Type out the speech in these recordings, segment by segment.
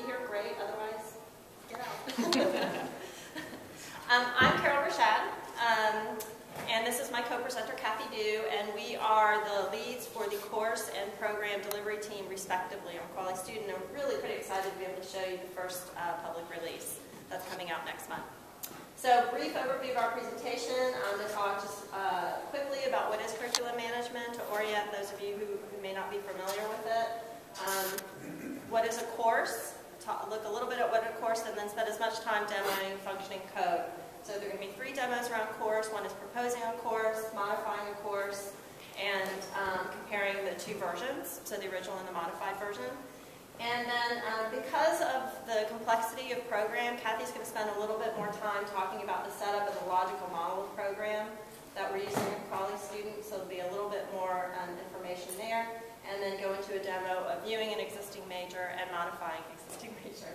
be here, great. Otherwise, get out. I'm Carol Rashad, and this is my co-presenter, Kathy Dew, and we are the leads for the course and program delivery team, respectively, on Quality Student. I'm really pretty excited to be able to show you the first public release that's coming out next month. So, brief overview of our presentation. I'm going to talk just quickly about what is curriculum management, to orient those of you who may not be familiar with it. What is a course? Look a little bit at what a course, and then spend as much time demoing functioning code. So there are going to be 3 demos around course. One is proposing a course, modifying a course, and comparing the 2 versions, so the original and the modified version. And then because of the complexity of program, Kathy's going to spend a little bit more time talking about the setup and the logical model of program that we're using in Quality Student, so there'll be a little bit more information there, and then go into a demo of viewing an existing major and modifying an existing major.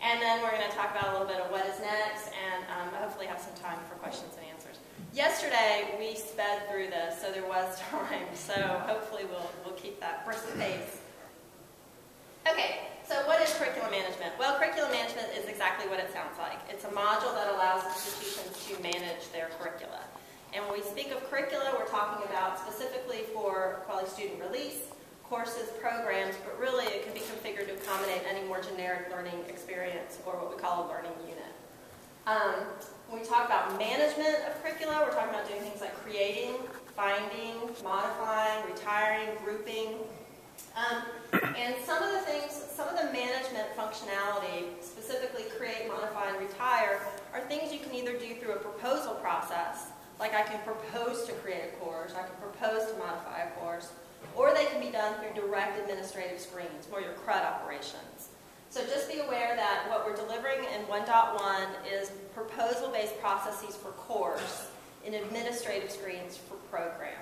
And then we're going to talk about a little bit of what is next, and hopefully have some time for questions and answers. Yesterday, we sped through this, so there was time, so hopefully we'll keep that brisk pace. Okay, so what is curriculum management? Well, curriculum management is exactly what it sounds like. It's a module that allows institutions to manage their curricula. And when we speak of curricula, we're talking about specifically for Quality Student release, courses, programs, but really it can be configured to accommodate any more generic learning experience or what we call a learning unit. When we talk about management of curricula, we're talking about doing things like creating, finding, modifying, retiring, grouping. And some of the things, some of the management functionality, specifically create, modify, and retire, are things you can either do through a proposal process, like I can propose to create a course, I can propose to modify a course, or they can be done through direct administrative screens, more your CRUD operations. So just be aware that what we're delivering in 1.1 is proposal-based processes for course and administrative screens for program.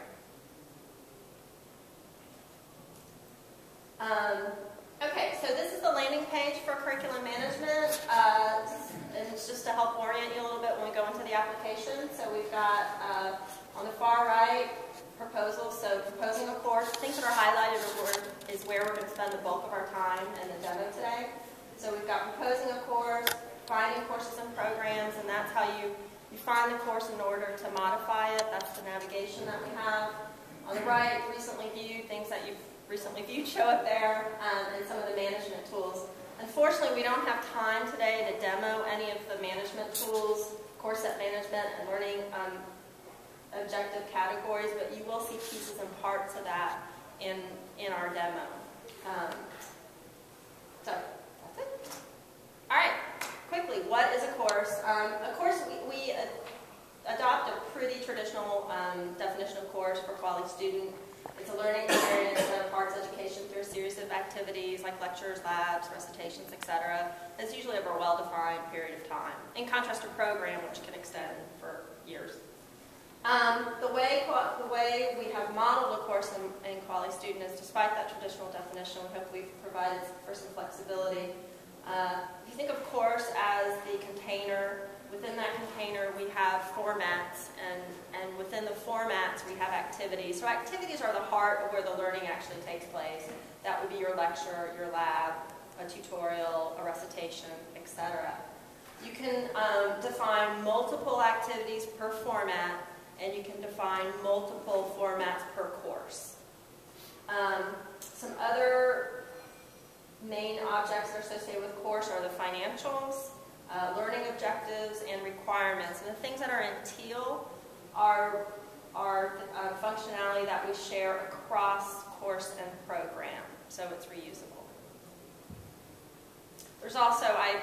Okay, so this is the landing page for curriculum management, and it's just to help orient you a little bit when we go into the application. So we've got on the far right, proposals, so proposing a course. Things that are highlighted is where we're going to spend the bulk of our time in the demo today. So we've got proposing a course, finding courses and programs, and that's how you find the course in order to modify it. That's the navigation that we have. On the right, recently viewed, things that you've recently viewed show up there, and some of the management tools. Unfortunately, we don't have time today to demo any of the management tools, course set management, and learning objective categories, but you will see pieces and parts of that in our demo. So that's it. All right, quickly, what is a course? A course, we adopt a pretty traditional definition of course for Quality Student. It's a learning experience that imparts education through a series of activities like lectures, labs, recitations, etc. That's usually over a well-defined period of time, in contrast to program, which can extend for years. The way we have modeled a course in Quality Student is, despite that traditional definition, we hope we've provided for some flexibility. If you think of course as the container, within that container we have formats, and within the formats we have activities. So activities are the heart of where the learning actually takes place. That would be your lecture, your lab, a tutorial, a recitation, etc. You can define multiple activities per format, and you can define multiple formats per course. Some other main objects that are associated with course are the financials, learning objectives, and requirements. And the things that are in teal are functionality that we share across course and program, so it's reusable. There's also, I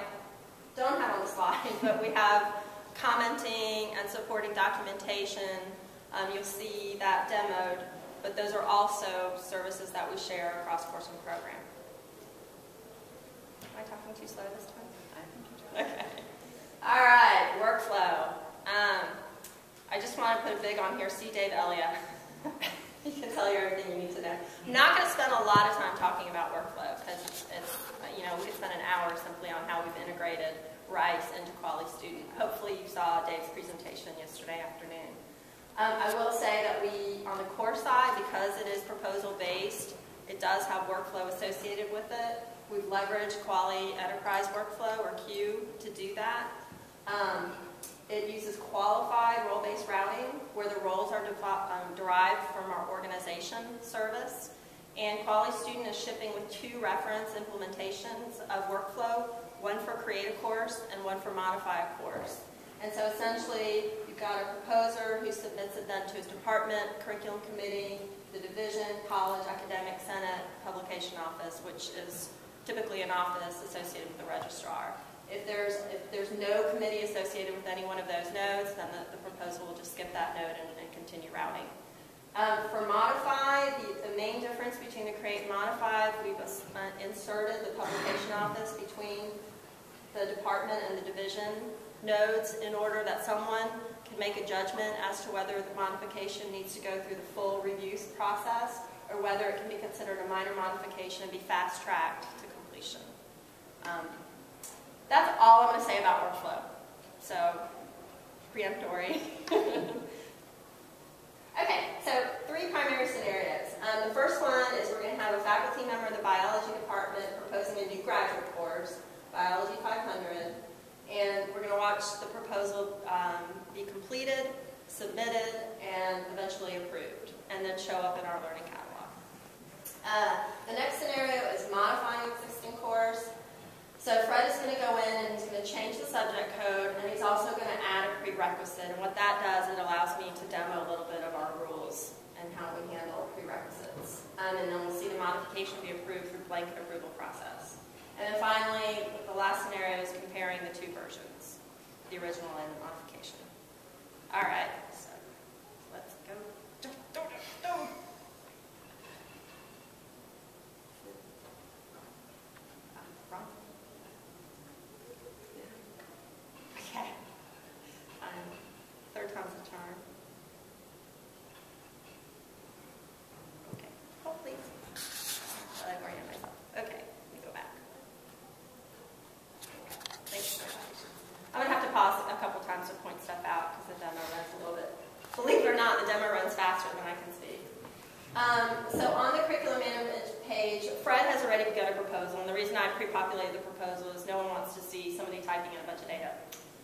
don't have on the slide, but we have commenting and supporting documentation. You'll see that demoed, but those are also services that we share across course and program. Am I talking too slow this time? Okay. All right, workflow. I just want to put a big on here. See Dave Elliott. He can tell you everything you need to know. I'm not going to spend a lot of time talking about workflow because it's, you know, we could spend an hour simply on how we've integrated RICE into Quality Student. Hopefully you saw Dave's presentation yesterday afternoon. I will say that we, on the core side, because it is proposal-based, it does have workflow associated with it. We've leveraged Quali Enterprise Workflow, or KEW, to do that. It uses qualified role-based routing, where the roles are derived from our organization service. And Quali Student is shipping with 2 reference implementations of workflow, one for create a course and one for modify a course. And so essentially, you've got a proposer who submits it then to his department, curriculum committee, the division, college, academic senate, publication office, which is typically an office associated with the registrar. If there's no committee associated with any one of those nodes, then the proposal will just skip that node and continue routing. For modify, the main difference between the create and modify, we've inserted the publication office between the department and the division nodes in order that someone can make a judgment as to whether the modification needs to go through the full review process or whether it can be considered a minor modification and be fast-tracked to completion. That's all I'm going to say about workflow. So, preemptory. Okay, so 3 primary scenarios. The first one is we're going to have a faculty member of the biology department proposing a new graduate course, Biology 500, and we're going to watch the proposal be completed, submitted, and eventually approved, and then show up in our learning catalog. The next scenario is modifying existing course. So Fred is going to go in and he's going to change the subject code, and he's also going to add a prerequisite. And what that does, it allows me to demo a little bit of our rules and how we handle prerequisites. And then we'll see the modification be approved through blanket approval process. And then finally, the last scenario is comparing the 2 versions, the original and the modification. All right, so let's go. Okay. Third time's the charm. Okay. Oh, please. I like orienting myself. Okay. Let me go back. Thanks for your patience. I'm going to have to pause a couple times to point stuff out because the demo runs a little bit. Believe it or not, the demo runs faster than I can speak. So on the curriculum management page, Fred has already begun a proposal, and the reason I pre-populated the proposal is no one wants to see somebody typing in a bunch of data.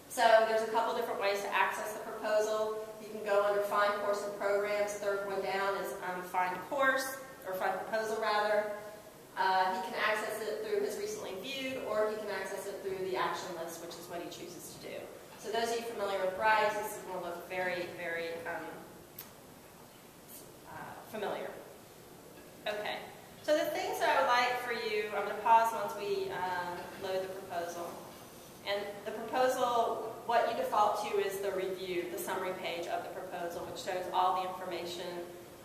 So there's a couple different ways to access the proposal. You can go under Find Course and Programs. Third one down is Find Course, or Find Proposal rather. He can access it through his recently viewed, or he can access it through the action list, which is what he chooses to do. So those of you familiar with RICE, this is going to look very, very familiar. Okay, so the things that I would like for you, I'm going to pause once we load the proposal. And the proposal, what you default to is the review, the summary page of the proposal, which shows all the information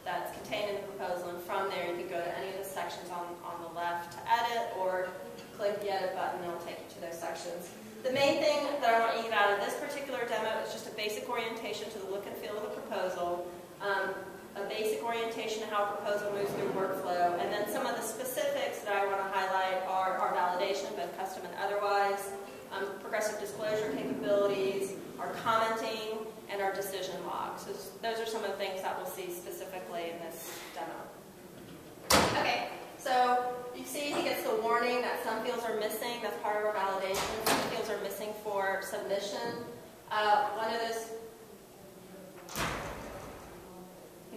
that's contained in the proposal. And from there, you can go to any of the sections on the left to edit, or click the edit button, and it'll take you to those sections. The main thing that I want you to get out of this particular demo is just a basic orientation to the look and feel of the proposal. A basic orientation of how a proposal moves through workflow, and then some of the specifics that I want to highlight are our validation, both custom and otherwise, progressive disclosure capabilities, our commenting, and our decision log. So those are some of the things that we'll see specifically in this demo. Okay, so you see he gets the warning that some fields are missing. That's part of our validation. Some fields are missing for submission. One of those...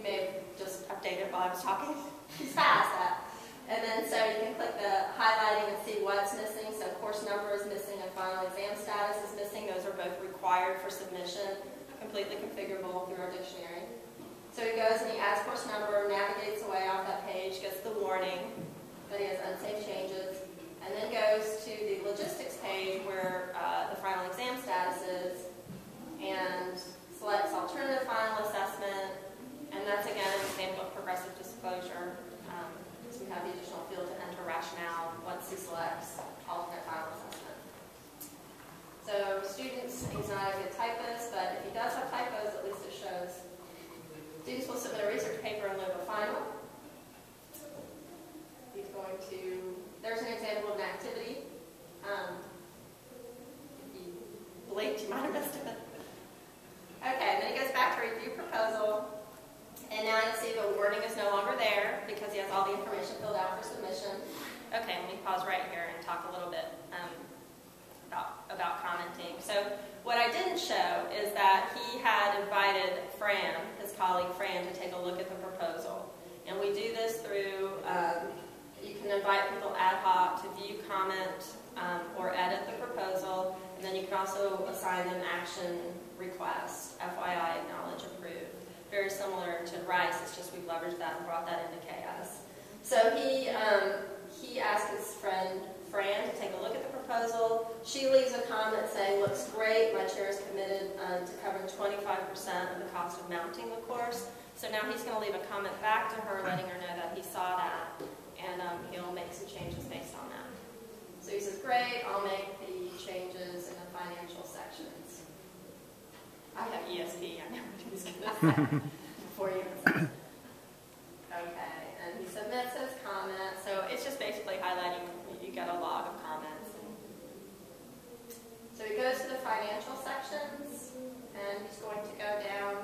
may have just updated while I was talking. He's fast at. And then so you can click the highlighting and see what's missing. So course number is missing and final exam status is missing. Those are both required for submission, completely configurable through our dictionary. So he goes and he adds course number, navigates away off that page, gets the warning that he has unsafe changes, and then goes to the logistics page where the final exam status is and selects alternative final assessment. And that's, again, an example of progressive disclosure. So we have the additional field to enter rationale once he selects alternate final assessment. So students, he's not a good typist, but if he does have typos, at least it shows. Students will submit a research paper in lieu of a final. He's going to, there's an example of an activity. If you blinked, you might have missed it. Okay, and then he goes back to review proposal. And now you see the warning is no longer there because he has all the information filled out for submission. Okay, let me pause right here and talk a little bit about commenting. So what I didn't show is that he had invited Fran, his colleague Fran, to take a look at the proposal. And we do this through, you can invite people ad hoc to view, comment, or edit the proposal. And then you can also assign them action requests, FYI, acknowledge, approve. Very similar to RICE, it's just we've leveraged that and brought that into KS. So he asked his friend Fran to take a look at the proposal. She leaves a comment saying, looks great, my chair is committed to covering 25% of the cost of mounting the course. So now he's going to leave a comment back to her, letting her know that he saw that, and he'll make some changes based on that. So he says, great, I'll make the changes in the financial sections. I have ESP, I know what he's going to say before you even say. Okay, and he submits his comment. So it's just basically highlighting, you get a log of comments. So he goes to the financial sections, and he's going to go down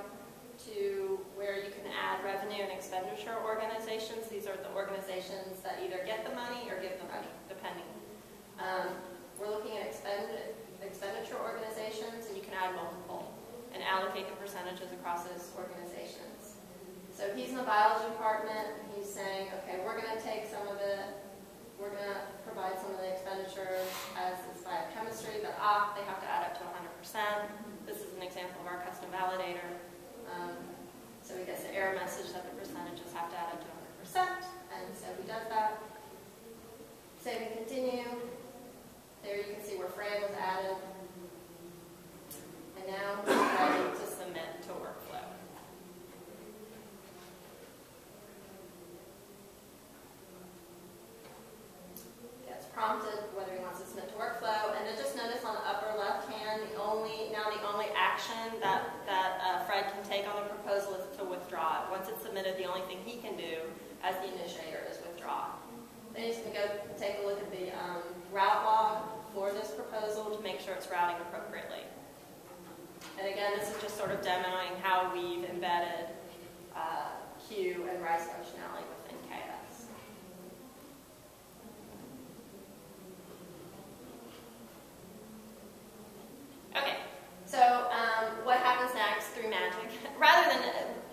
to where you can add revenue and expenditure organizations. These are the organizations that either get the money or give the money, depending. We're looking at expenditure organizations, and you can add multiple and allocate the percentages across those organizations. So he's in the biology department. He's saying, okay, we're going to take some of it. We're going to provide some of the expenditures as is biochemistry, but they have to add up to 100%. This is an example of our custom validator. So he gets the error message that the percentages have to add up to 100%, and so he does that. Save and continue. There you can see where Fran was added. And now he's ready to submit to workflow. Gets prompted whether he wants to submit to workflow, and then just notice on the upper left hand, the only action that Fred can take on the proposal is to withdraw it. Once it's submitted, the only thing he can do as the initiator is withdraw. Then he's going to go take a look at the route log for this proposal to make sure it's routing appropriately. And again, this is just sort of demoing how we've embedded KEW and RICE functionality within KS. Okay, so what happens next through magic? Rather than,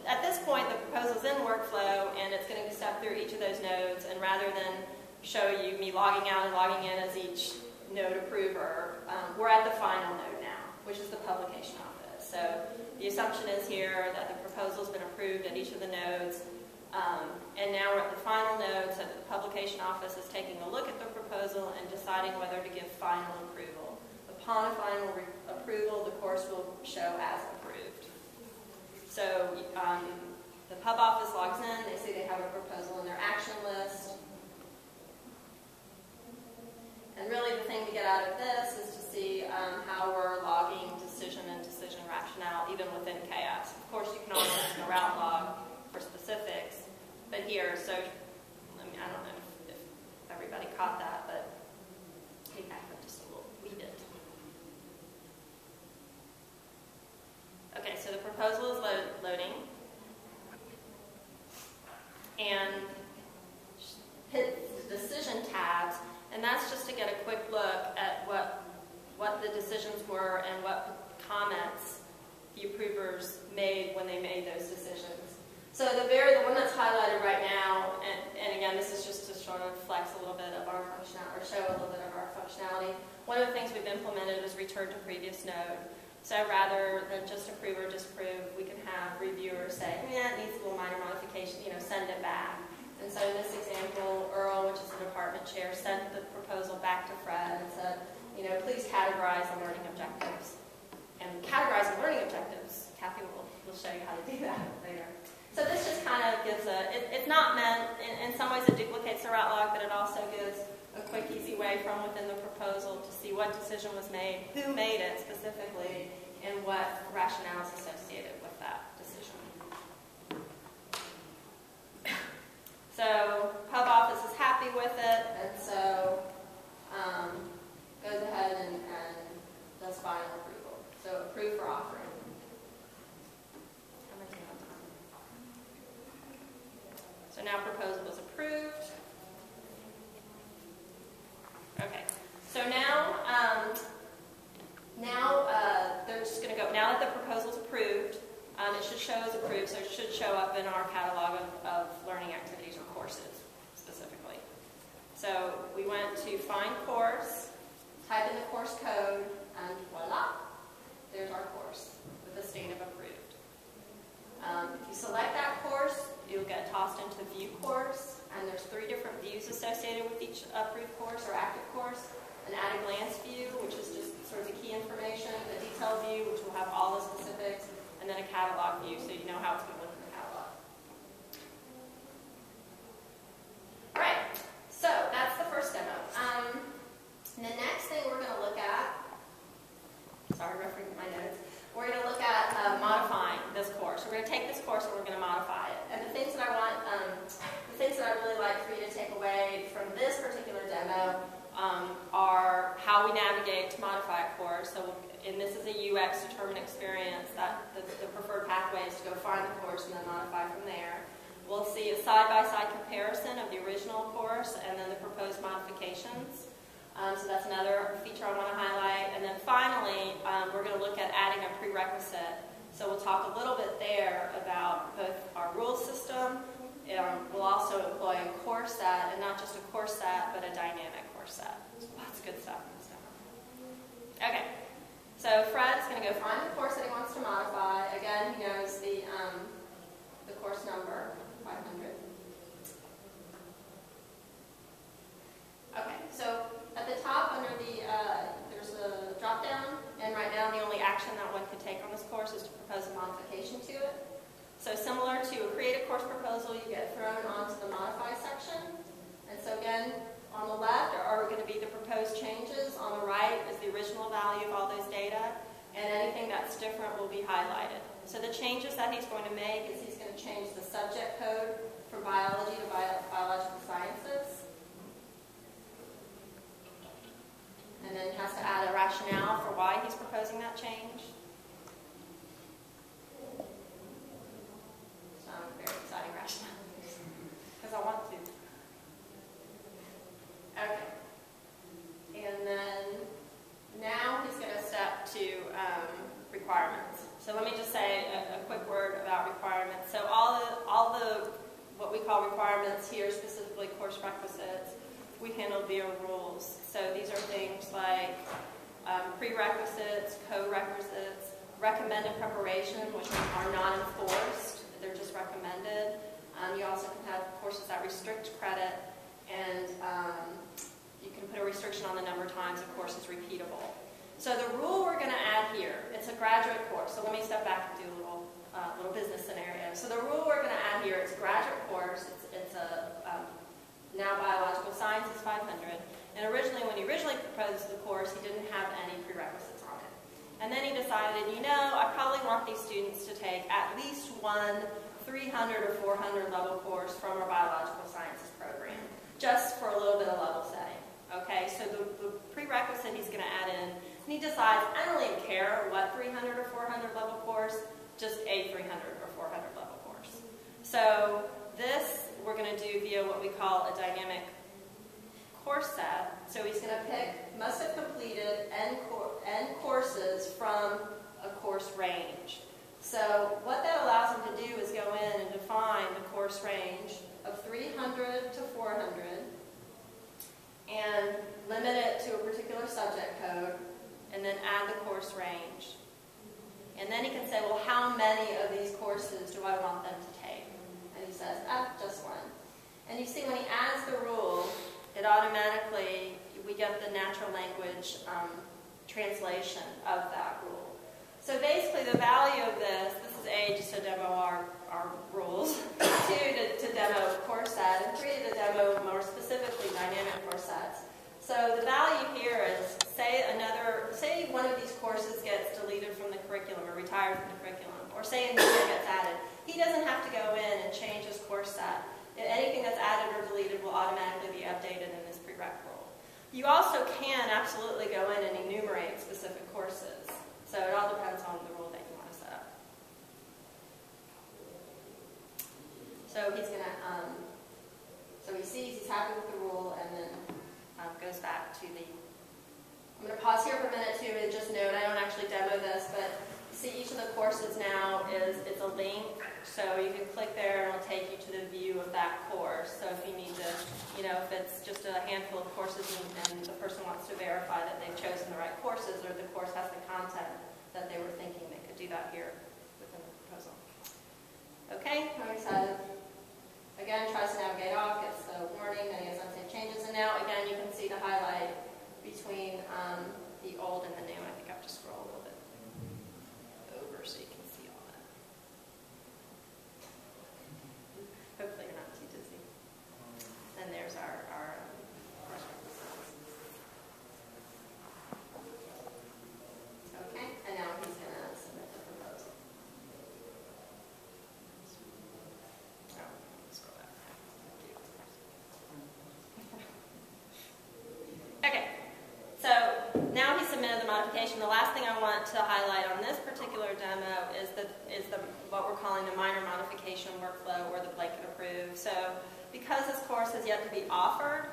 at this point, the proposal's in workflow, and it's going to be stepped through each of those nodes, and rather than show you me logging out and logging in as each node approver, we're at the final node now, which is the publication office. So the assumption is here that the proposal's been approved at each of the nodes, and now we're at the final node, so the publication office is taking a look at the proposal and deciding whether to give final approval. Upon final approval, the course will show as approved. So the pub office logs in, they see they have a proposal in their action list. And really the thing to get out of this is to see how we're logging decision and decision rationale, even within KS. Of course, you can always use a route log for specifics, but here, so I mean, I don't know if everybody caught that, but I think I could just weed it. Okay, so the proposal is loading, and hit the decision tabs. And that's just to get a quick look at what the decisions were and what comments the approvers made when they made those decisions. So the one that's highlighted right now, and again, this is just to sort of flex a little bit of our functionality, or show a little bit of our functionality. One of the things we've implemented is return to previous node. So rather than just approve or disapprove, we can have reviewers say, yeah, it needs a little minor modification, you know, send it back. And so in this example, Earl, which is the department chair, sent the proposal back to Fred and said, you know, please categorize the learning objectives. And categorize the learning objectives. Kathy will show you how to do that later. So this just kind of gives it's not meant, in some ways it duplicates the route log, but it also gives a quick, easy way from within the proposal to see what decision was made, who made it specifically, and what rationale is associated with that decision. So pub office is happy with it, and so goes ahead and does final approval. So approve for offering. So now proposal is approved. it show is approved, so it should show up in our catalog of learning activities or courses specifically. So we went to find course, type in the course code, and voila, there's our course with a state of approved. If you select that course, you'll get tossed into view course, and there's 3 different views associated with each approved course or active course. An at-a-glance view, which is just sort of the key information, a detailed view, which will have all the specifics, and then a catalog view, so you know how it's going to look in the catalog. All right, so that's the first demo. The next thing we're going to look at, sorry, referring to my notes, we're going to look at modifying this course. We're going to take this course and we're going to modify it. And the things that I want, the things that I really like for you to take away from this particular demo are how we navigate to modify a course. So, and this is a UX determined experience, that the preferred pathway is to go find the course and then modify from there. We'll see a side-by-side comparison of the original course and then the proposed modifications. So that's another feature I want to highlight. And then finally, we're going to look at adding a prerequisite. So we'll talk a little bit there about both our rule system. We'll also employ a core set, and not just a core set, but a dynamic core set. Lots of good stuff in this demo. Okay, so Fred's going to go find the course that he wants to modify. Again, he knows the course number, 500. Okay, so at the top under the there's a drop down, and right now the only action that one could take on this course is to propose a modification to it. So similar to a creative course proposal, you get thrown onto the modify section. And so again, on the left are going to be the proposed changes. On the right is the original value of all those data. And anything that's different will be highlighted. So the changes that he's going to make is he's going to change the subject code from biology to biological sciences. And then he has to add a rationale for why he's proposing that change. Very exciting rationale, because I want to. Okay, and then now he's going to step to requirements. So let me just say a quick word about requirements. So all the what we call requirements here, specifically course requisites, we handle via rules. So these are things like prerequisites, co-requisites, recommended preparation, which are not enforced. They're just recommended. You also can have courses that restrict credit, and you can put a restriction on the number of times a course is repeatable. So the rule we're going to add here, it's a graduate course, so let me step back and do a little business scenario. So the rule we're going to add here, it's a graduate course, it's a now biological sciences 500, and originally when he proposed the course, he didn't have any prerequisites on it. And then he decided, you know, I probably want these students to take at least one 300 or 400 level course from our biological sciences program, just for a little bit of level setting. Okay, so the prerequisite he's going to add in, and he decides, I don't really care what 300 or 400 level course, just a 300 or 400 level course. So this we're going to do via what we call a dynamic course set. So he's going to pick must have completed N courses from a course range. So what that allows him to do is go in and define the course range of 300 to 400 and limit it to a particular subject code, and then add the course range. And then he can say, well, how many of these courses do I want them to take? And he says, ah, just one. And you see when he adds the rule, it automatically, we get the natural language translation of that rule. So basically the value of this, this is A, just to demo our rules, 2, to demo course set, and 3, to demo more specifically dynamic course sets. So the value here is, say one of these courses gets deleted from the curriculum or retired from the curriculum, or say a new one gets added. He doesn't have to go in and change his course set. Anything that's added or deleted will automatically be updated in this prereq rule. You also can absolutely go in and enumerate specific courses. So it all depends on the rule that you want to set up. So he's going to, so he sees he's happy with the rule, and then goes back to the, I'm going to pause here for a minute too and just note I don't actually demo this, but see each of the courses now is, it's a link So you can click there and it'll take you to the view of that course. So if you need to, if it's just a handful of courses and the person wants to verify that they've chosen the right courses or the course has the content that they were thinking, they could do that here within the proposal. Okay, I'm excited. Again, tries to navigate off, gets the warning, then he has unsafe changes. And now, again, you can see the highlight between the old and the new. I think I have to scroll a little bit over so you can see all that. Hopefully you're not too dizzy. And there's our okay, and now he's going to submit the proposal. Okay, so now he submitted the modification. The last thing I want to highlight on this particular demo is the what we're calling the minor modification workflow or the blanket approve. So because this course has yet to be offered,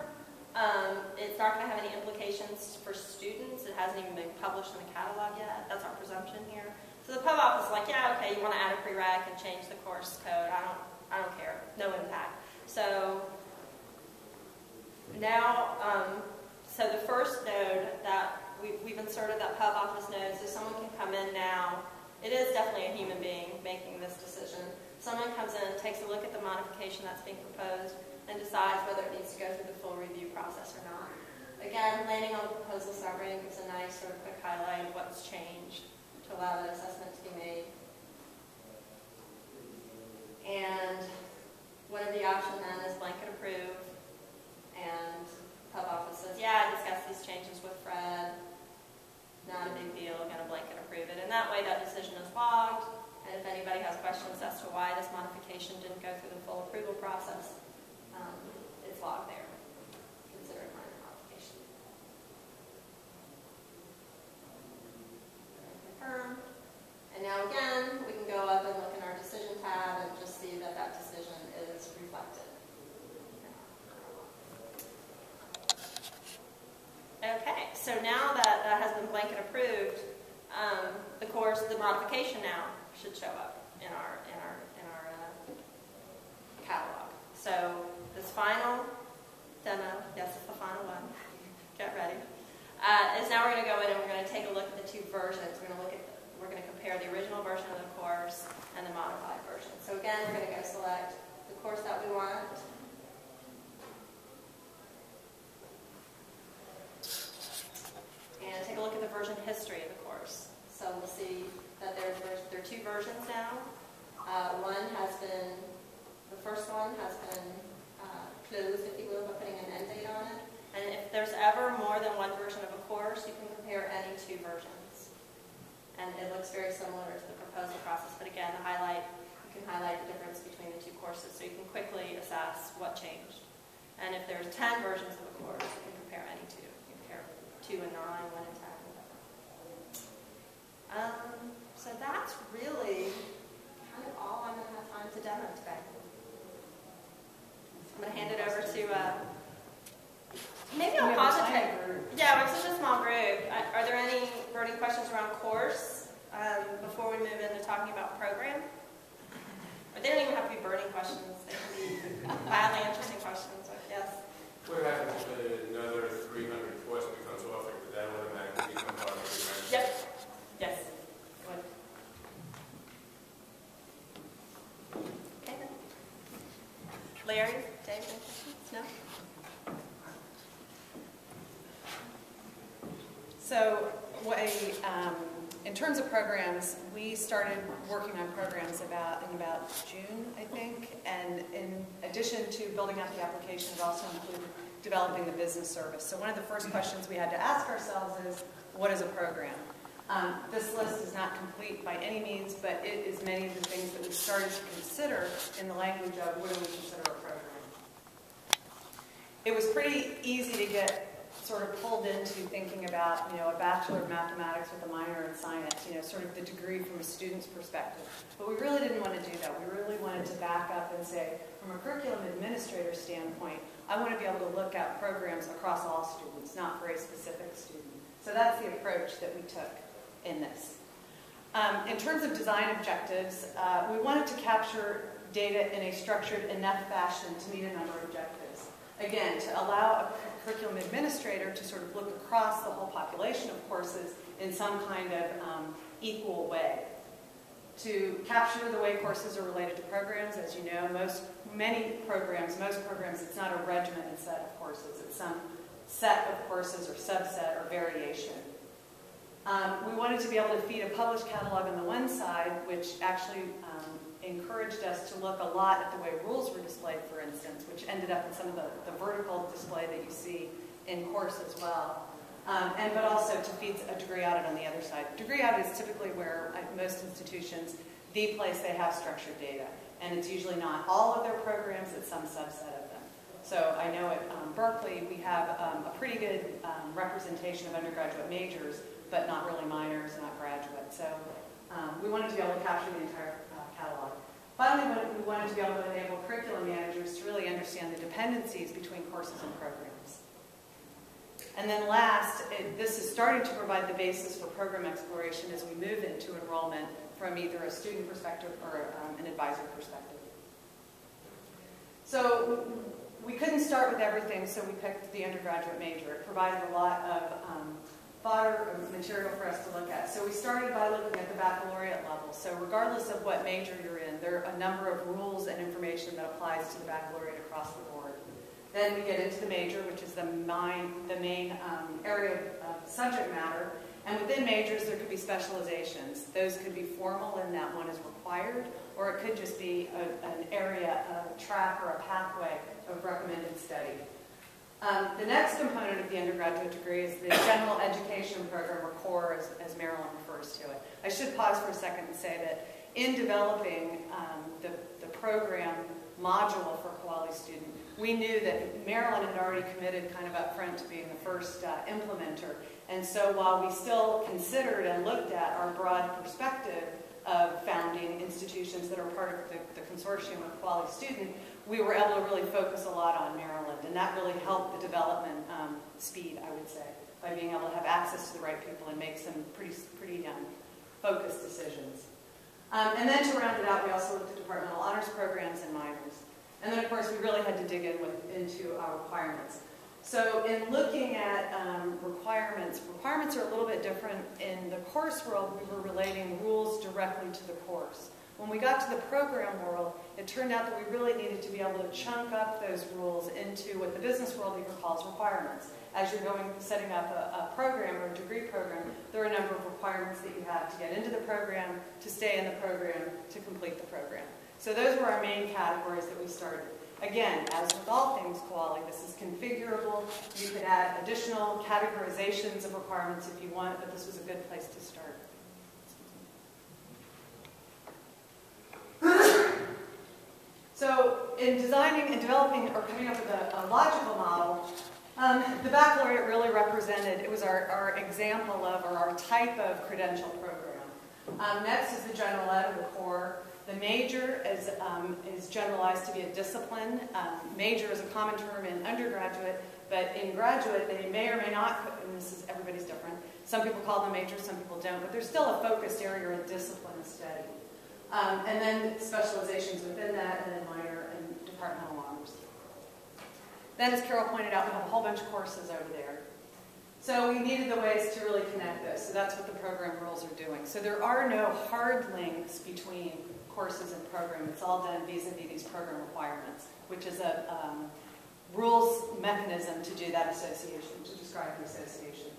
it's not going to have any implications for students. It hasn't even been published in the catalog yet. That's our presumption here. So the PO office is like, yeah, okay, you want to add a prereq and change the course code. I don't care. No impact. So now, so the first node that we've inserted, that PO office node, so someone can come in now. It is definitely a human being making this decision. Someone comes in, takes a look at the modification that's being proposed, and decides whether it needs to go through the full review process or not. Again, landing on the proposal summary gives a nice sort of quick highlight of what's changed to allow that assessment to be made. And one of the options then is blanket approve, and PUB office says, yeah, I discussed these changes with Fred, not a big deal, I'm going to blanket approve it. And that way that decision is logged, and if anybody has questions as to why this modification didn't go through the full approval process, it's logged there. Consider it minor modification. Confirmed. And now again, we can go up and look in our decision tab and just see that that decision is reflected. Okay, so now that that has been blanket approved, the course, the modification now should show up in our catalog. So this final demo, yes, it's the final one. Get ready. Is now we're going to go in and we're going to take a look at the two versions. We're going to look at we're going to compare the original version of the course and the modified version. So again, we're going to go select the course that we want. And take a look at the version history of the course. So we'll see that there are two versions now. One has been, the first one has been closed, if you will, by putting an end date on it. And if there's ever more than one version of a course, you can compare any two versions. And it looks very similar to the proposal process, but again, you can highlight the difference between the two courses so you can quickly assess what changed. And if there's 10 versions of a course, you can compare any two. You can compare 2 and 9, 1 and 10, whatever. So that's really kind of all I'm going to have time to demo today. I'm going to hand it over to, maybe I'll pause it. Yeah, we're such a small group. Are there any burning questions around course before we move into talking about program? But they don't even have to be burning questions. They can be wildly interesting questions. Like, yes? What happens when another 300 course becomes offered? Does that automatically become part of the program? Yep. Yes. Good. Okay, then. Larry, Dave, any questions? No? So in terms of programs, we started working on programs in about June, I think, and in addition to building out the application, it also included developing the business service. So one of the first questions we had to ask ourselves is, what is a program? This list is not complete by any means, but it is many of the things that we started to consider in the language of what do we consider a program. It was pretty easy to get sort of pulled into thinking about, a Bachelor of Mathematics with a minor in Science, sort of the degree from a student's perspective. But we really didn't want to do that. We really wanted to back up and say, from a curriculum administrator standpoint, I want to be able to look at programs across all students, not for a specific student. So that's the approach that we took in this. In terms of design objectives, we wanted to capture data in a structured enough fashion to meet a number of objectives. Again, to allow a curriculum administrator to sort of look across the whole population of courses in some kind of equal way. To capture the way courses are related to programs, as you know, most programs, it's not a regimented set of courses, it's some set of courses or subset or variation. We wanted to be able to feed a published catalog on the one side, which actually encouraged us to look a lot at the way rules were displayed, for instance, which ended up in some of the vertical display that you see in course as well. But also to feed a degree audit on the other side. Degree audit is typically where, at most institutions, the place they have structured data. And it's usually not all of their programs, it's some subset of them. So I know at Berkeley we have a pretty good representation of undergraduate majors, but not really minors, not graduates. So we wanted to be able to capture the entire catalog. Finally, we wanted to be able to enable curriculum managers to really understand the dependencies between courses and programs. And then last, this is starting to provide the basis for program exploration as we move into enrollment from either a student perspective or an advisor perspective. So we couldn't start with everything, so we picked the undergraduate major. It provided a lot of fodder material for us to look at. So we started by looking at the baccalaureate level. So regardless of what major you're in, there are a number of rules and information that applies to the baccalaureate across the board. Then we get into the major, which is the main area of subject matter. And within majors, there could be specializations. Those could be formal in that one is required, or it could just be an area, a track, or a pathway of recommended study. The next component of the undergraduate degree is the general education program, or CORE, as Marilyn refers to it. I should pause for a second and say that in developing the program module for Kuali students, we knew that Maryland had already committed kind of up front to being the first implementer. And so while we still considered and looked at our broad perspective of founding institutions that are part of the consortium of quality student, we were able to really focus a lot on Maryland. And that really helped the development speed, I would say, by being able to have access to the right people and make some pretty focused decisions. And then to round it out, we also looked at departmental honors programs and minors. And then, of course, we really had to dig in into our requirements. So in looking at requirements are a little bit different. In the course world, we were relating rules directly to the course. When we got to the program world, it turned out that we really needed to be able to chunk up those rules into what the business world even calls requirements. As you're setting up a program or a degree program, there are a number of requirements that you have to get into the program, to stay in the program, to complete the program. So those were our main categories that we started. Again, as with all things Kuali, this is configurable. You could add additional categorizations of requirements if you want, but this was a good place to start. So in designing and developing or coming up with a logical model, the baccalaureate really represented, it was our example of or our type of credential program. Next is the general ed, the core. The major is generalized to be a discipline. Major is a common term in undergraduate, but in graduate they may or may not, and this is everybody's different, some people call them major, some people don't, but there's still a focused area or a discipline study. And then specializations within that, and then minor and departmental honors. Then as Carol pointed out, we have a whole bunch of courses over there. So we needed the ways to really connect those, so that's what the program rules are doing. So there are no hard links between courses and program. It's all done vis-a-vis these program requirements, which is a rules mechanism to do that association, to describe the association.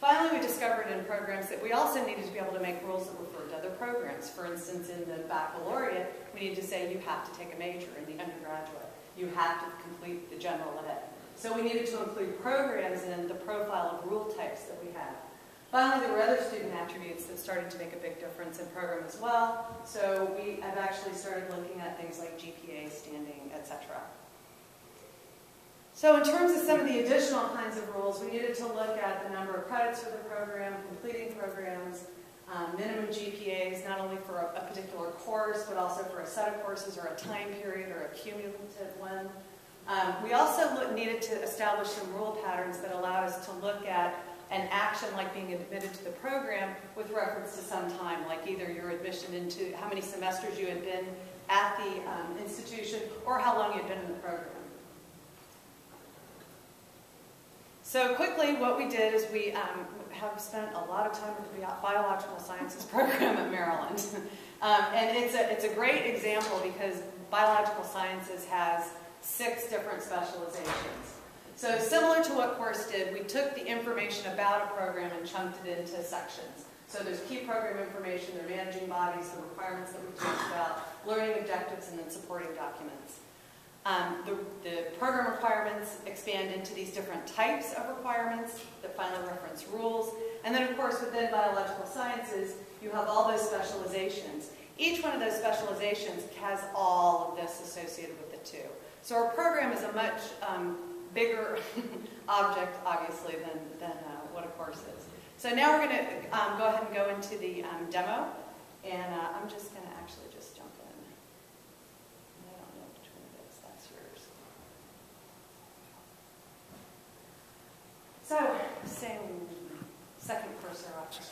Finally, we discovered in programs that we also needed to be able to make rules that refer to other programs. For instance, in the baccalaureate, we need to say you have to take a major. In the undergraduate, you have to complete the general ed. So we needed to include programs in the profile of rule types that we have. Finally, there were other student attributes that started to make a big difference in program as well. So we have actually started looking at things like GPA, standing, etc. So in terms of some of the additional kinds of rules, we needed to look at the number of credits for the program, completing programs, minimum GPAs, not only for a particular course, but also for a set of courses or a time period or a cumulative one. We also needed to establish some rule patterns that allowed us to look at an action like being admitted to the program with reference to some time, like either your admission into how many semesters you had been at the institution or how long you had been in the program. So quickly, what we did is we have spent a lot of time with the biological sciences program at Maryland. And it's a great example because biological sciences has 6 different specializations. So similar to what course did, we took the information about a program and chunked it into sections. So there's key program information, their managing bodies, the requirements that we talked about, learning objectives, and then supporting documents. The program requirements expand into these different types of requirements that finally reference rules. And then, of course, within biological sciences, you have all those specializations. Each one of those specializations has all of this associated with the two. So our program is a much bigger object, obviously, than what a course is. So now we're going to go ahead and go into the demo, and I'm just going to actually just jump in. I don't know which one it is. That's yours. So, same second cursor option.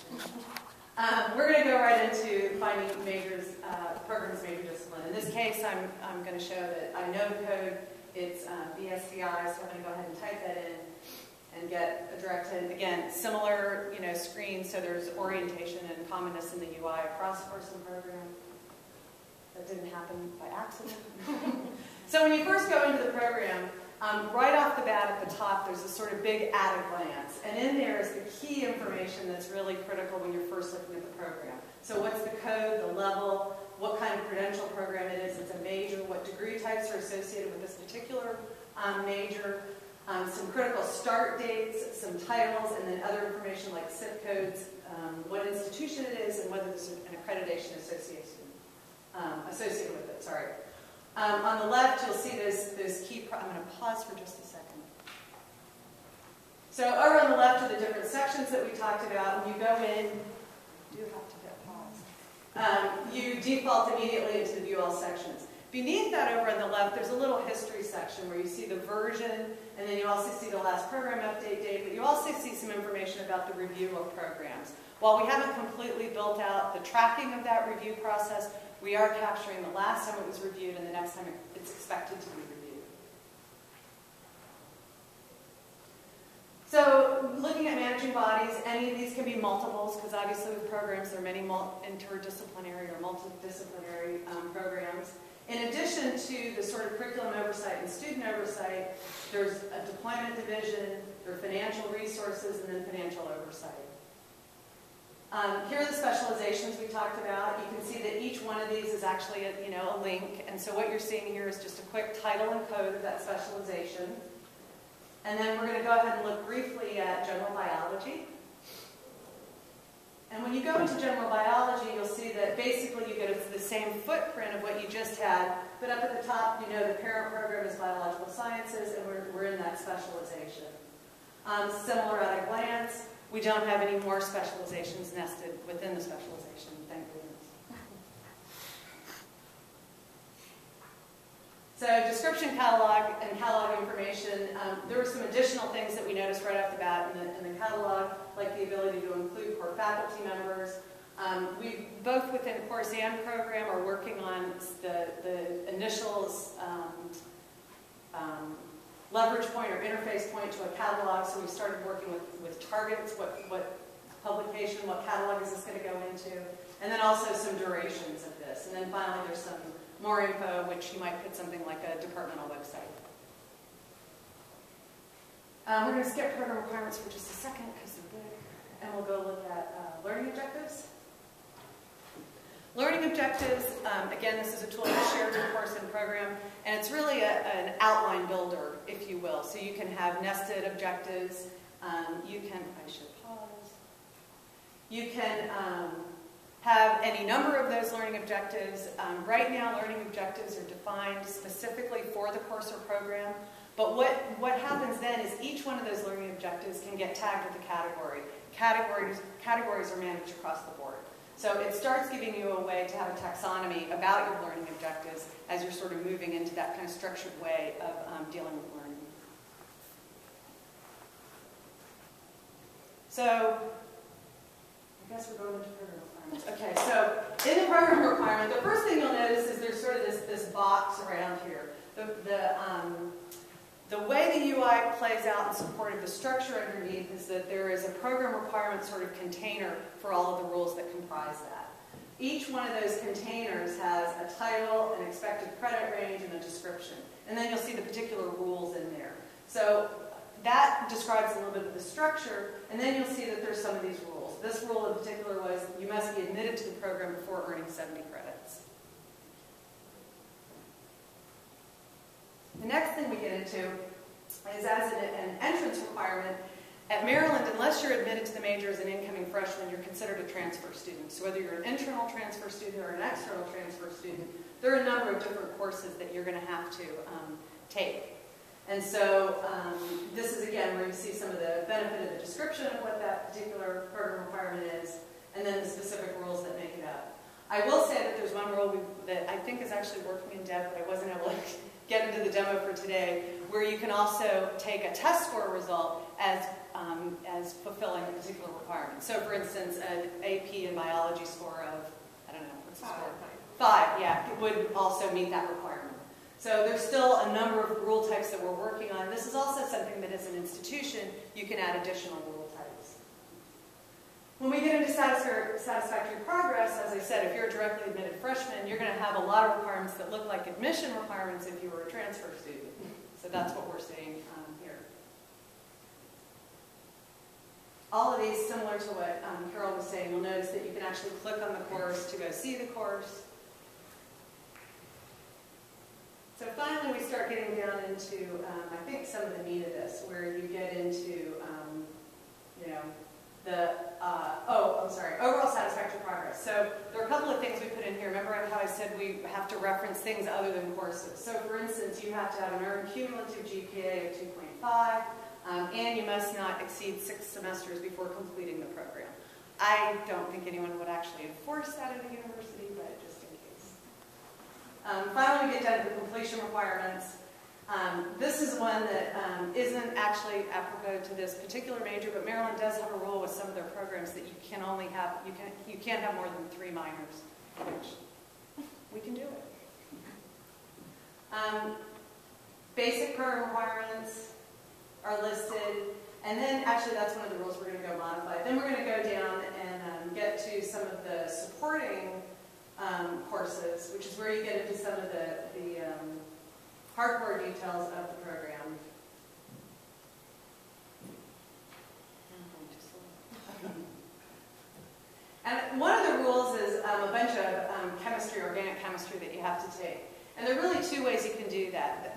We're going to go right into finding majors, programs major discipline. In this case, I'm going to show that I know the code. It's BSCI, so I'm going to go ahead and type that in and get a directed. Again, similar, you know, screen, so there's orientation and commonness in the UI across course and program. That didn't happen by accident. So when you first go into the program, right off the bat at the top, there's a sort of big at a glance. And in there is the key information that's really critical when you're first looking at the program. So what's the code, the level, what kind of credential program it is, it's a major, what degree types are associated with this particular major, some critical start dates, some titles, and then other information like SIP codes, what institution it is, and whether there's an accreditation associated with it, sorry. On the left, you'll see those key, I'm going to pause for just a second. So over on the left are the different sections that we talked about, and you go in, you have to get paused. You default immediately into the view all sections. Beneath that over on the left, there's a little history section where you see the version, and then you also see the last program update date, but you also see some information about the review of programs. While we haven't completely built out the tracking of that review process, we are capturing the last time it was reviewed and the next time it's expected to be reviewed. So looking at managing bodies, any of these can be multiples, because obviously with programs there are many interdisciplinary or multidisciplinary programs. In addition to the sort of curriculum oversight and student oversight, there's a deployment division, there are financial resources, and then financial oversight. Here are the specializations we talked about. You can see that each one of these is actually a, a link. And so what you're seeing here is just a quick title and code of that specialization. And then we're going to go ahead and look briefly at general biology. And when you go into general biology, you'll see that basically you get the same footprint of what you just had. But up at the top, you know the parent program is biological sciences, and we're in that specialization. Similar at a glance. We don't have any more specializations nested within the specialization, thank goodness. So description catalog and catalog information, there were some additional things that we noticed right off the bat in the catalog, like the ability to include core faculty members. We both within course and program are working on the initials leverage point or interface point to a catalog, so we started working with targets, what publication, what catalog is this going to go into, and then also some durations of this. And then finally there's some more info, which you might put something like a departmental website. We're going to skip program requirements for just a second, because they're big, and we'll go look at learning objectives. Learning objectives, again, this is a tool that's shared in course and program, and it's really an outline builder, if you will. So you can have nested objectives. You can, I should pause. You can have any number of those learning objectives. Right now, learning objectives are defined specifically for the course or program. But what happens then is each one of those learning objectives can get tagged with a category. Categories are managed across the board. So it starts giving you a way to have a taxonomy about your learning objectives as you're sort of moving into that kind of structured way of dealing with learning. So I guess we're going into program requirements. Okay, so in the program requirement, the first thing you'll notice is there's sort of this box around here. The way the UI plays out in support of the structure underneath is that there is a program requirement sort of container for all of the rules that comprise that. Each one of those containers has a title, an expected credit range, and a description. And then you'll see the particular rules in there. So that describes a little bit of the structure, and then you'll see that there's some of these rules. This rule in particular was you must be admitted to the program before earning 70 credits. The next thing we get into is as an entrance requirement. At Maryland, unless you're admitted to the major as an incoming freshman, you're considered a transfer student. So whether you're an internal transfer student or an external transfer student, there are a number of different courses that you're going to have to take. And so this is, again, where you see some of the benefit of the description of what that particular program requirement is, and then the specific rules that make it up. I will say that there's one rule that I think is actually working in depth, but I wasn't able to get into the demo for today, where you can also take a test score result as fulfilling a particular requirement. So, for instance, an AP in biology score of, I don't know, what's the score? 5, yeah, it would also meet that requirement. So there's still a number of rule types that we're working on. This is also something that as an institution, you can add additional rule types. When we get into satisfactory progress, as I said, if you're a directly admitted freshman, you're going to have a lot of requirements that look like admission requirements if you were a transfer student. So that's what we're seeing here. All of these, similar to what Carol was saying, you'll notice that you can actually click on the course to go see the course. So finally, we start getting down into, I think, some of the meat of this, where you get into, you know, the, overall satisfactory progress. So there are a couple of things we put in here. Remember how I said we have to reference things other than courses. So for instance, you have to have an earned cumulative GPA of 2.5, and you must not exceed 6 semesters before completing the program. I don't think anyone would actually enforce that at a university, but just in case. Finally, we get down to the completion requirements. This is one that isn't actually apropos to this particular major, but Maryland does have a rule with some of their programs that you can only have, you can't have more than 3 minors, which we can do it. Basic program requirements are listed, and then actually that's one of the rules we're going to go modify. Then we're going to go down and get to some of the supporting courses, which is where you get into some of the hardcore details of the program. And one of the rules is a bunch of organic chemistry that you have to take. And there are really 2 ways you can do that.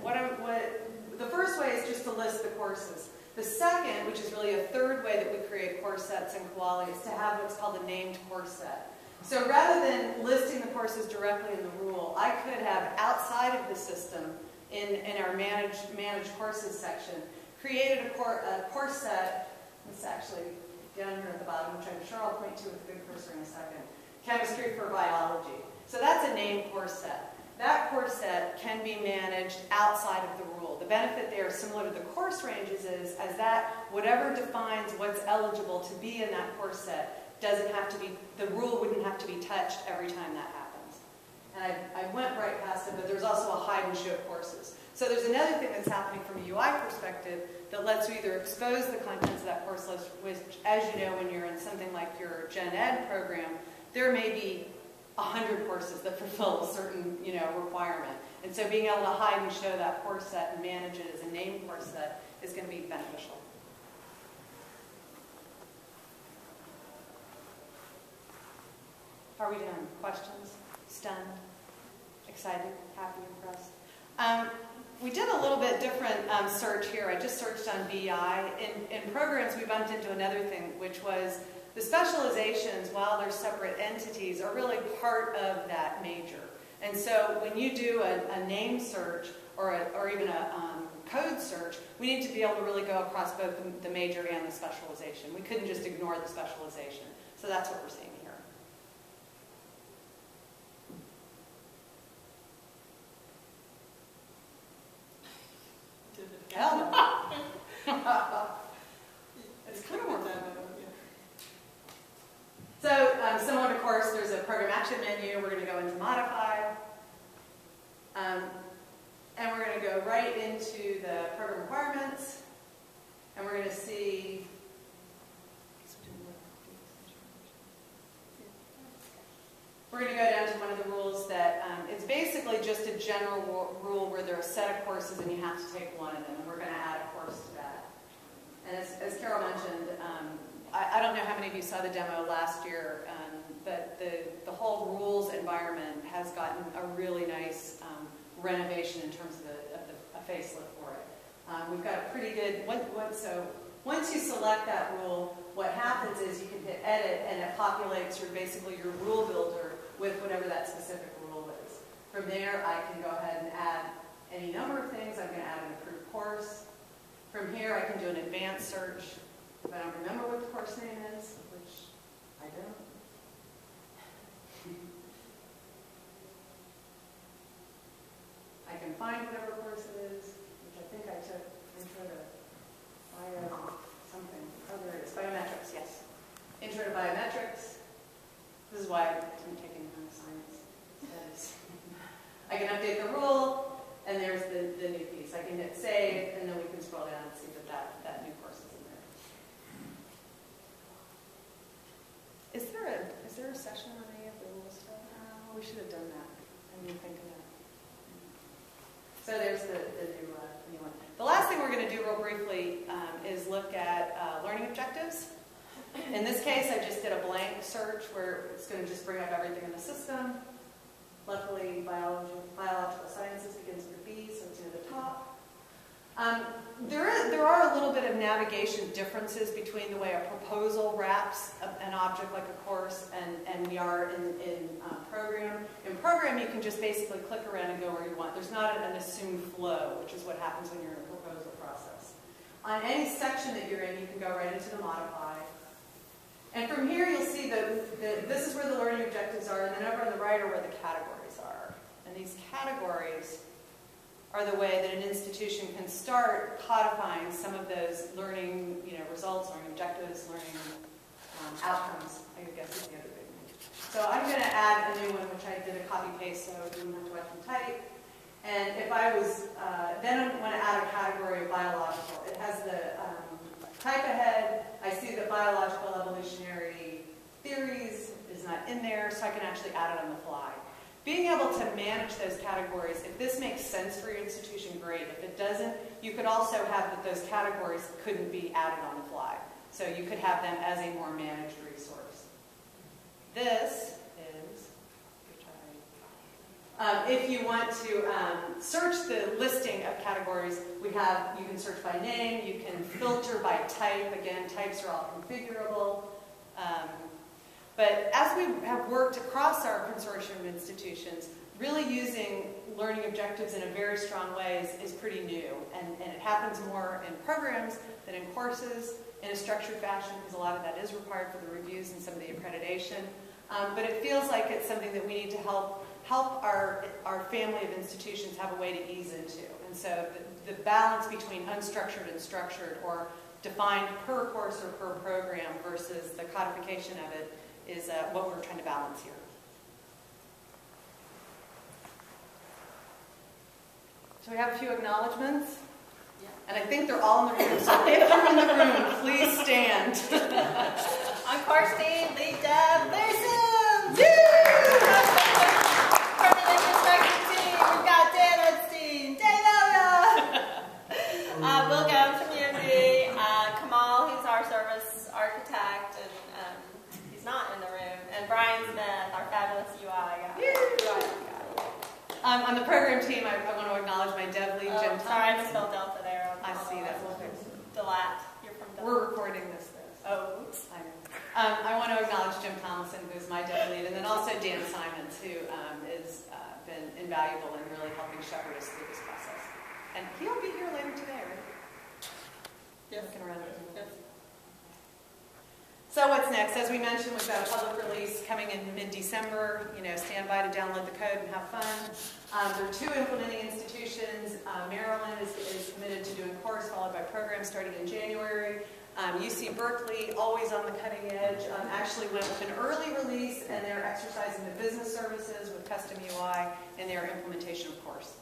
The first way is just to list the courses. The second, which is really a 3rd way that we create course sets and quali, is to have what's called a named course set. So rather than listing the courses directly in the rule, I could have, outside of the system, in our managed courses section, created a course set. It's actually down here at the bottom, which I'm sure I'll point to with a good cursor in a second. Chemistry for biology. So that's a named course set. That course set can be managed outside of the rule. The benefit there, similar to the course ranges, is that whatever defines what's eligible to be in that course set doesn't have to be, the rule wouldn't have to be touched every time that happens. And I went right past it, but there's also a hide and show courses. So there's another thing that's happening from a UI perspective that lets you either expose the contents of that course list, which, as you know, when you're in something like your Gen Ed program, there may be 100 courses that fulfill a certain, you know, requirement. And so being able to hide and show that course set and manage it as a named course set is going to be beneficial. Are we done? Questions? Stunned? Excited? Happy? Impressed? We did a little bit different search here. I just searched on BI. In programs, we bumped into another thing, which was the specializations, while they're separate entities, are really part of that major. And so when you do a name search or even a code search, we need to be able to really go across both the major and the specialization. We couldn't just ignore the specialization. So that's what we're seeing here. It's kind of more than right into the program requirements, and we're going to see go down to one of the rules that it's basically just a general rule where there are a set of courses and you have to take one of them, and we're going to add a course to that. And as Carol mentioned, I don't know how many of you saw the demo last year, but the whole rules environment has gotten a really nice renovation in terms of a facelift for it. We've got a pretty good, so once you select that rule, what happens is you can hit edit and it populates basically your rule builder with whatever that specific rule is. From there, I can go ahead and add any number of things. I'm going to add an approved course. From here, I can do an advanced search. If I don't remember what the course name is, which I don't. I can find whatever course it is, which I think I took intro to bio something. Oh, there it is. Biometrics, yes. Intro to biometrics. This is why I didn't take any kind of science. I can update the rule, and there's the new piece. I can hit save, and then we can scroll down and see that new course is in there. Is there a session on any of the rules still? We should have done that. I didn't think of that. So there's the new one. The last thing we're going to do real briefly is look at learning objectives. In this case, I just did a blank search where it's going to just bring up everything in the system. Luckily, biological sciences begins with a B, so it's near the top. There are a little bit of navigation differences between the way a proposal wraps an object like a course and we are in program. In program, you can just basically click around and go where you want. There's not an assumed flow, which is what happens when you're in a proposal process. On any section that you're in, you can go right into the modify. And from here, you'll see that this is where the learning objectives are, and then over on the right are where the categories are. And these categories are the way that an institution can start codifying some of those learning results, learning objectives, learning outcomes, I guess is the other big thing. So I'm going to add a new one, which I did a copy-paste, so you don't have to watch them type. And if I was, then I want to add a category of biological. It has the type ahead. I see that biological evolutionary theories is not in there, so I can actually add it on the fly. Being able to manage those categories, if this makes sense for your institution, great. If it doesn't, you could also have that those categories couldn't be added on the fly. So you could have them as a more managed resource. This is, if you want to search the listing of categories, you can search by name, you can filter by type. Again, types are all configurable. But as we have worked across our consortium of institutions, really using learning objectives in a very strong way is pretty new. And it happens more in programs than in courses in a structured fashion, because a lot of that is required for the reviews and some of the accreditation. But it feels like it's something that we need to help our family of institutions have a way to ease into. And so the balance between unstructured and structured, or defined per course or per program, versus the codification of it is what we're trying to balance here. So we have a few acknowledgements. Yeah. And I think they're all in the room, so if you're in the room, please stand. I'm Carsten Lisa Larson. From the construction team, we've got Dan Edstein, Dave Elliott, Will Gomes from UMD, Kamal, who's our service architect, and not in the room, and Brian Smith, our fabulous UI guy. On the program team, I want to acknowledge my dev lead, Jim. Sorry, I spelled Delta there. I see that. Delat, you're from Delta. We're recording this, though. Oh, oops. I know. I want to acknowledge Jim Tomlinson, who's my dev lead, and then also Dan Simons, who has been invaluable in really helping shepherd us through this process. And he'll be here later today, right? Yes. Looking around. Yes. So what's next? As we mentioned, we've got a public release coming in mid-December. Stand by to download the code and have fun. There are two implementing institutions. Maryland is committed to doing course followed by program starting in January. UC Berkeley, always on the cutting edge, actually went with an early release, and they're exercising the business services with custom UI in their implementation of course.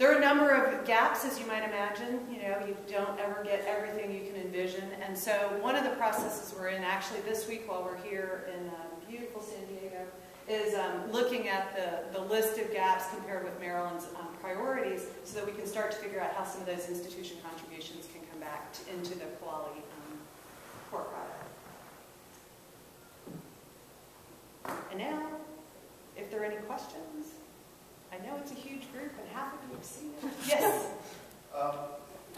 There are a number of gaps, as you might imagine. You know, you don't ever get everything you can envision. And so one of the processes we're in actually this week while we're here in beautiful San Diego is looking at the list of gaps compared with Maryland's priorities so that we can start to figure out how some of those institution contributions can come back to, into the quality core product. And now, if there are any questions, I know it's a huge group and half of you have seen it. Yes? A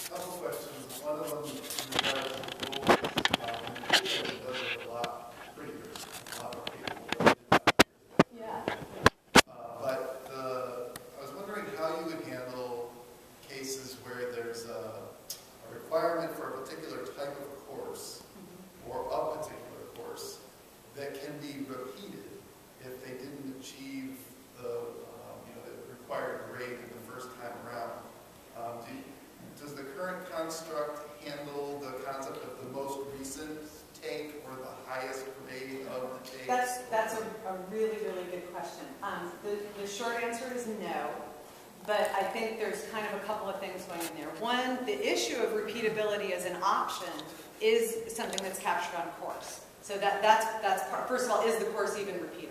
couple questions. One of them is does it a lot prettier. A lot more people. Yeah. But I was wondering how you would handle cases where there's a requirement for a particular type of course or a particular course that can be repeated if they didn't achieve the grade in the first time around. Does the current construct handle the concept of the most recent take or the highest grade of the takes? That's a really, really good question. The short answer is no, but I think there's kind of a couple of things going in there. One, the issue of repeatability as an option is something that's captured on course. So that's part. First of all, is the course even repeatable?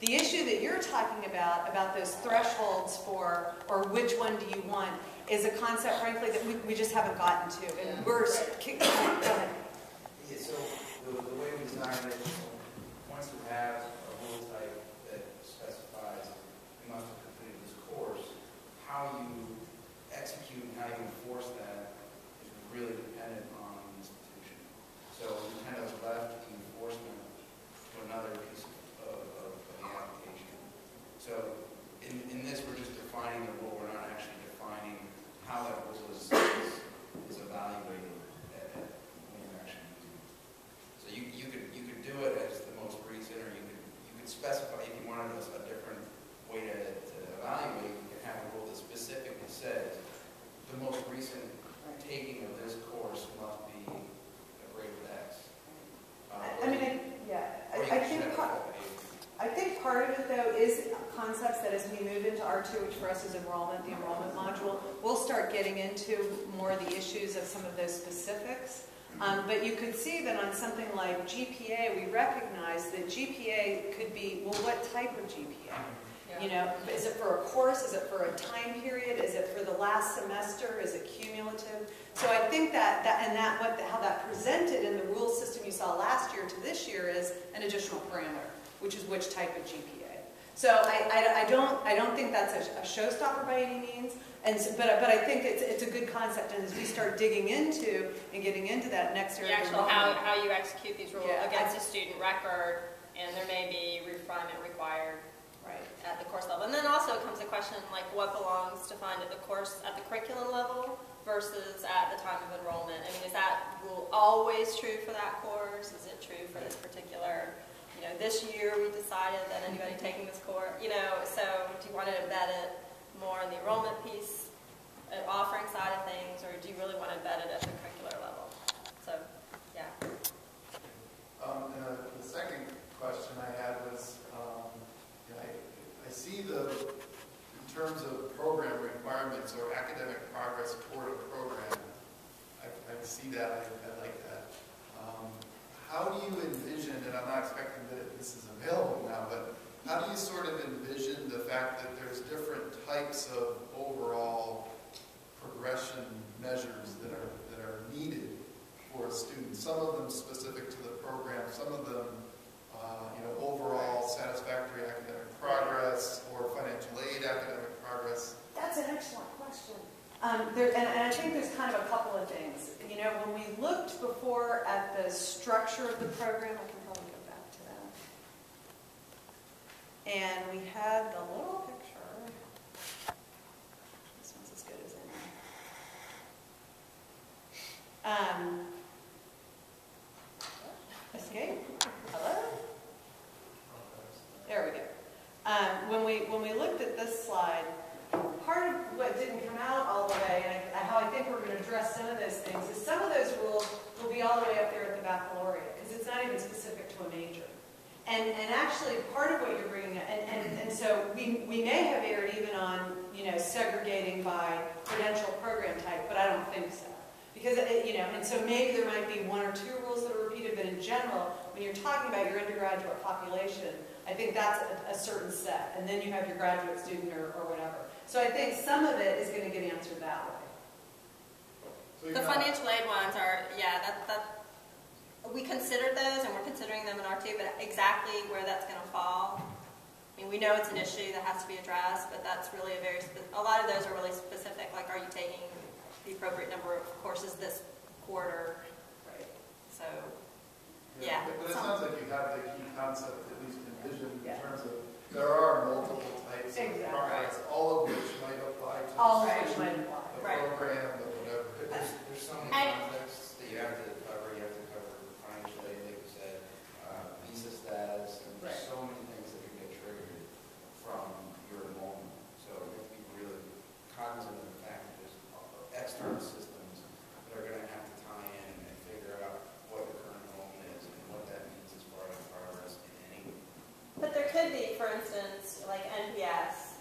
The issue that you're talking about those thresholds for, or which one do you want, is a concept, frankly, that we just haven't gotten to. And we're kicking on. Go ahead. Yeah, so the way we designed it, once we have a rule type that specifies you must have completed this course, how you execute and how you enforce that is really dependent on the institution. So we kind of left the enforcement to another piece of application. So in this, we're just defining the rule. We're not actually defining how that rule is evaluated when you're actually using it. So you could do it as the most recent, or you could specify if you wanted a different way to evaluate. You could have a rule that specifically says the most recent taking of this course must be a grade of X. I think part of it, though, is concepts that as we move into R2, which for us is enrollment, the enrollment module, we'll start getting into more of the issues of some of those specifics. But you could see that on something like GPA, we recognize that GPA could be, well, what type of GPA? Yeah. You know, is it for a course? Is it for a time period? Is it for the last semester? Is it cumulative? So I think how that presented in the rule system you saw last year to this year is an additional parameter, which is which type of GPA. So I don't think that's a showstopper by any means, and so, but I think it's a good concept, and as we start digging into and getting into that next area, how you execute these rules against a student record, and there may be refinement required at the course level, and then also comes the question like what belongs defined at the course at the curriculum level versus at the time of enrollment. I mean, is that rule always true for that course? Is it true for this particular? You know, this year we decided that anybody taking this course, you know, so do you want to embed it more in the enrollment piece, offering side of things, or do you really want to embed it at the curricular level? So, yeah. The second question I had was, I see in terms of program requirements or academic progress toward a program, I see that, I like that. How do you envision, and I'm not expecting that this is available now, but how do you sort of envision the fact that there's different types of overall progression measures that are needed for a student? Some of them specific to the program, some of them overall satisfactory academic progress or financial aid academic progress? That's an excellent question. And I think there's kind of a couple of things. You know, when we looked before at the structure of the program, I can probably go back to that. And we had the little picture. This one's as good as any. Escape. Hello. There we go. When we looked at this slide. Part of what didn't come out all the way, and how I think we're going to address some of those things, is some of those rules will be all the way up there at the baccalaureate, because it's not even specific to a major. And actually, part of what you're bringing up, and so we may have erred even on, segregating by credential program type, but I don't think so. Because, you know, and so maybe there might be one or two rules that are repeated, but in general, when you're talking about your undergraduate population, I think that's a certain set, and then you have your graduate student or whatever. So I think some of it is going to get answered that way. The financial aid ones are, yeah, we considered those, and we're considering them in R2, but exactly where that's going to fall, I mean, we know it's an issue that has to be addressed, but that's really a very, a lot of those are really specific, like are you taking the appropriate number of courses this quarter, right? So, yeah. But it sounds like you have the key concept, at least envisioned, in terms of there are multiple types of products, all of which might apply to the program, or whatever. There's so many contexts that you have to cover. You have to cover financial aid, like you said, visa status, and there's so many things that can get triggered from your enrollment. So you have to be really cognizant of the fact that there's external systems that are going to have to tie in and figure out what the current enrollment is and what that means as far as progress in any. But there could be, for instance, like NPS,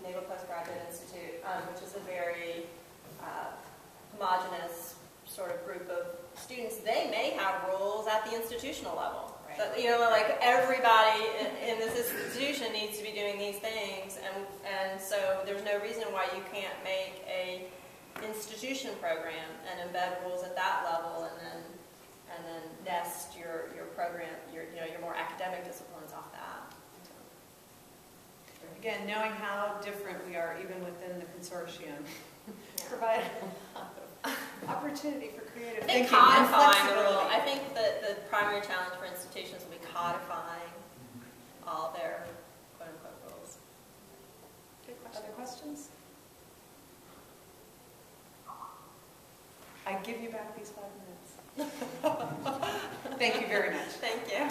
Naval Postgraduate Institute, which is a very homogenous sort of group of students. They may have rules at the institutional level. Right. So, you know, like everybody in this institution needs to be doing these things, and so there's no reason why you can't make a institution program and embed rules at that level, and then nest your program, your more academic disciplines off that. Again, knowing how different we are, even within the consortium, provide a lot of opportunity for creative thinking. Codifying the rule. I think that the primary challenge for institutions will be codifying all their quote-unquote rules. Good question. Other questions? I give you back these 5 minutes. Thank you very much. Thank you.